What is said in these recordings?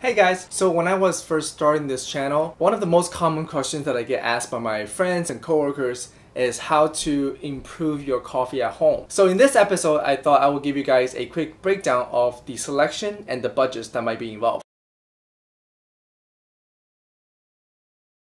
Hey guys! So when I was first starting this channel, one of the most common questions that I get asked by my friends and coworkers is how to improve your coffee at home. So in this episode, I thought I would give you guys a quick breakdown of the selection and the budgets that might be involved.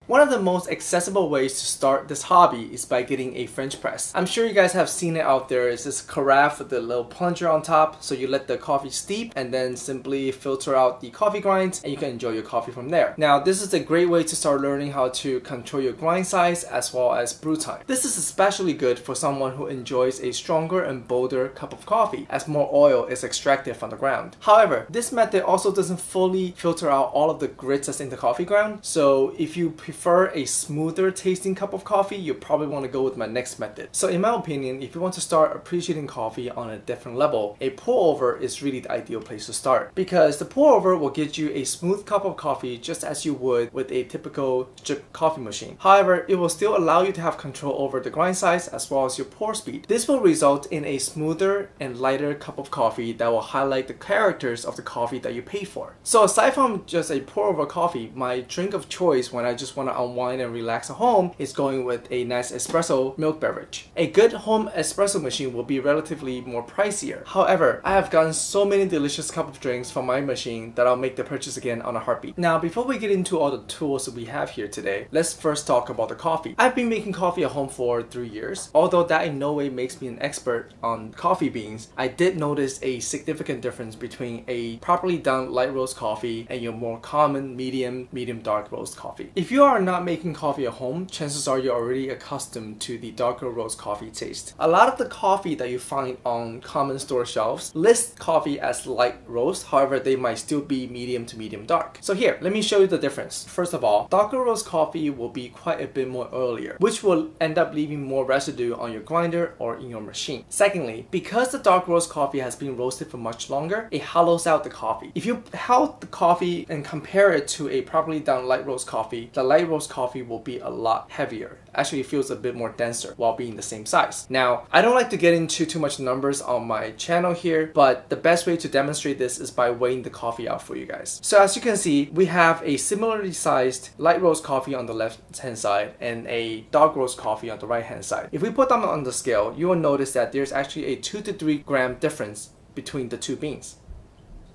One of the most accessible ways to start this hobby is by getting a French press. I'm sure you guys have seen it out there. It's this carafe with the little plunger on top, so you let the coffee steep and then simply filter out the coffee grinds and you can enjoy your coffee from there. Now this is a great way to start learning how to control your grind size as well as brew time. This is especially good for someone who enjoys a stronger and bolder cup of coffee as more oil is extracted from the ground. However, this method also doesn't fully filter out all of the grits that's in the coffee ground, so if you prefer a smoother tasting cup of coffee, you probably want to go with my next method. So in my opinion, if you want to start appreciating coffee on a different level, a pour over is really the ideal place to start, because the pour over will get you a smooth cup of coffee just as you would with a typical drip coffee machine. However, it will still allow you to have control over the grind size as well as your pour speed. This will result in a smoother and lighter cup of coffee that will highlight the characters of the coffee that you pay for. So aside from just a pour over coffee, my drink of choice when I just want to unwind and relax at home is going with a nice espresso milk beverage. A good home espresso machine will be relatively more pricier. However, I have gotten so many delicious cup of drinks from my machine that I'll make the purchase again on a heartbeat. Now, before we get into all the tools that we have here today, let's first talk about the coffee. I've been making coffee at home for 3 years. Although that in no way makes me an expert on coffee beans, I did notice a significant difference between a properly done light roast coffee and your more common medium dark roast coffee. If you are not making coffee at home, chances are you're already accustomed to the darker roast coffee taste. A lot of the coffee that you find on common store shelves lists coffee as light roast, however they might still be medium to medium dark. So here, let me show you the difference. First of all, darker roast coffee will be quite a bit more oilier, which will end up leaving more residue on your grinder or in your machine. Secondly, because the dark roast coffee has been roasted for much longer, it hollows out the coffee. If you held the coffee and compare it to a properly done light roast coffee, the light roast coffee will be a lot heavier. Actually, it feels a bit more denser while being the same size. Now, I don't like to get into too much numbers on my channel here, but the best way to demonstrate this is by weighing the coffee out for you guys. So as you can see, we have a similarly sized light roast coffee on the left hand side and a dark roast coffee on the right hand side. If we put them on the scale, you will notice that there's actually a 2 to 3 gram difference between the two beans.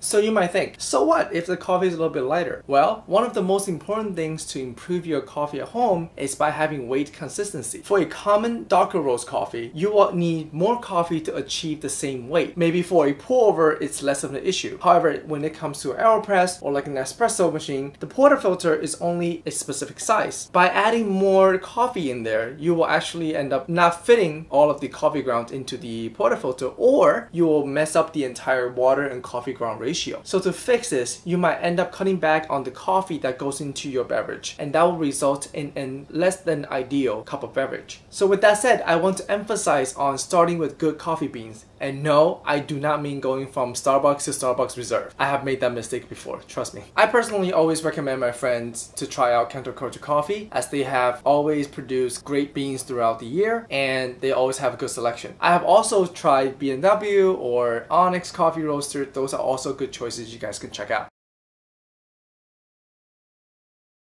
So you might think, so what if the coffee is a little bit lighter? Well, one of the most important things to improve your coffee at home is by having weight consistency. For a common darker roast coffee, you will need more coffee to achieve the same weight. Maybe for a pour over, it's less of an issue. However, when it comes to AeroPress or like an espresso machine, the portafilter is only a specific size. By adding more coffee in there, you will actually end up not fitting all of the coffee ground into the portafilter, or you will mess up the entire water and coffee ground ratio. So to fix this, you might end up cutting back on the coffee that goes into your beverage, and that will result in a less than ideal cup of beverage. So with that said, I want to emphasize on starting with good coffee beans. And no, I do not mean going from Starbucks to Starbucks Reserve. I have made that mistake before, trust me. I personally always recommend my friends to try out Counterculture Coffee, as they have always produced great beans throughout the year and they always have a good selection. I have also tried B&W or Onyx Coffee Roaster. Those are also good choices you guys can check out.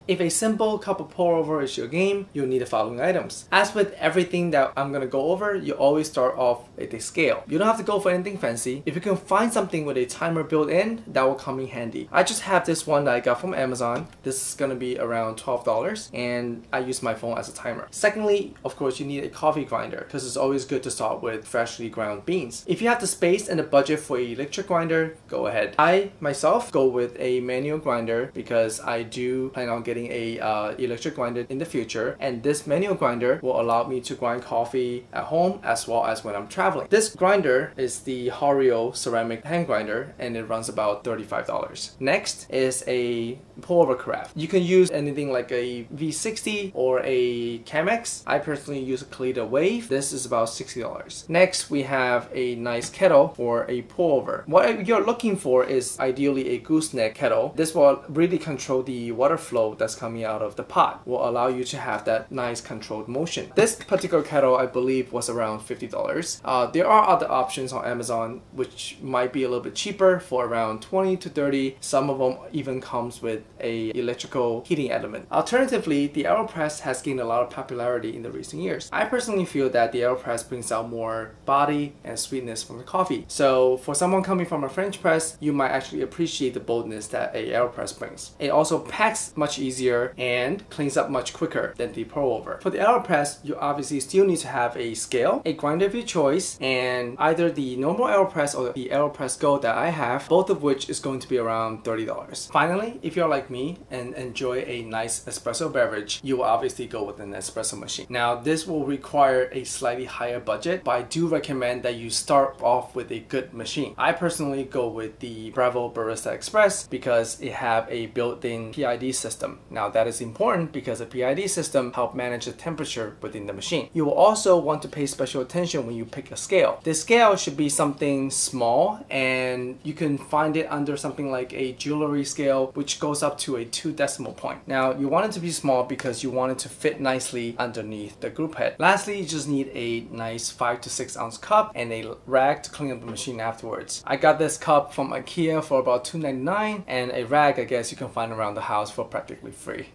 If a simple cup of pour over is your game, you'll need the following items. As with everything that I'm gonna go over, you always start off with a scale. You don't have to go for anything fancy. If you can find something with a timer built in, that will come in handy. I just have this one that I got from Amazon. This is gonna be around $12 and I use my phone as a timer. Secondly, of course, you need a coffee grinder because it's always good to start with freshly ground beans. If you have the space and the budget for an electric grinder, go ahead. I myself go with a manual grinder because I do plan on getting a electric grinder in the future, and this manual grinder will allow me to grind coffee at home as well as when I'm traveling. This grinder is the Hario ceramic hand grinder and it runs about $35. Next is a pour over carafe. You can use anything like a V60 or a Chemex. I personally use a Kalita Wave. This is about $60. Next we have a nice kettle for a pour over. What you're looking for is ideally a gooseneck kettle. This will really control the water flow that that's coming out of the pot will allow you to have that nice controlled motion. This particular kettle, I believe, was around $50. There are other options on Amazon which might be a little bit cheaper for around $20 to $30. Some of them even comes with a electrical heating element. Alternatively, the AeroPress has gained a lot of popularity in the recent years. I personally feel that the AeroPress brings out more body and sweetness from the coffee. So for someone coming from a French press, you might actually appreciate the boldness that a AeroPress brings. It also packs much easier and cleans up much quicker than the pour over. For the AeroPress, you obviously still need to have a scale, a grinder of your choice, and either the normal AeroPress or the AeroPress Go that I have, both of which is going to be around $30. Finally, if you're like me and enjoy a nice espresso beverage, you will obviously go with an espresso machine. Now, this will require a slightly higher budget, but I do recommend that you start off with a good machine. I personally go with the Breville Barista Express because it have a built-in PID system. Now, that is important because the PID system helps manage the temperature within the machine. You will also want to pay special attention when you pick a scale. The scale should be something small, and you can find it under something like a jewelry scale, which goes up to a 2 decimal point. Now, you want it to be small because you want it to fit nicely underneath the group head. Lastly, you just need a nice 5 to 6 ounce cup and a rag to clean up the machine afterwards. I got this cup from IKEA for about $2.99, and a rag, I guess, you can find around the house for practically free.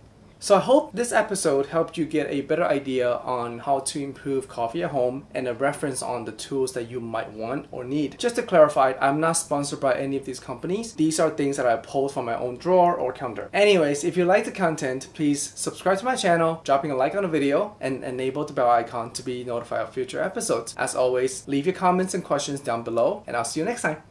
So I hope this episode helped you get a better idea on how to improve coffee at home and a reference on the tools that you might want or need. Just to clarify, I'm not sponsored by any of these companies. These are things that I pulled from my own drawer or counter. Anyways, if you like the content, please subscribe to my channel, dropping a like on the video, and enable the bell icon to be notified of future episodes. As always, leave your comments and questions down below, and I'll see you next time.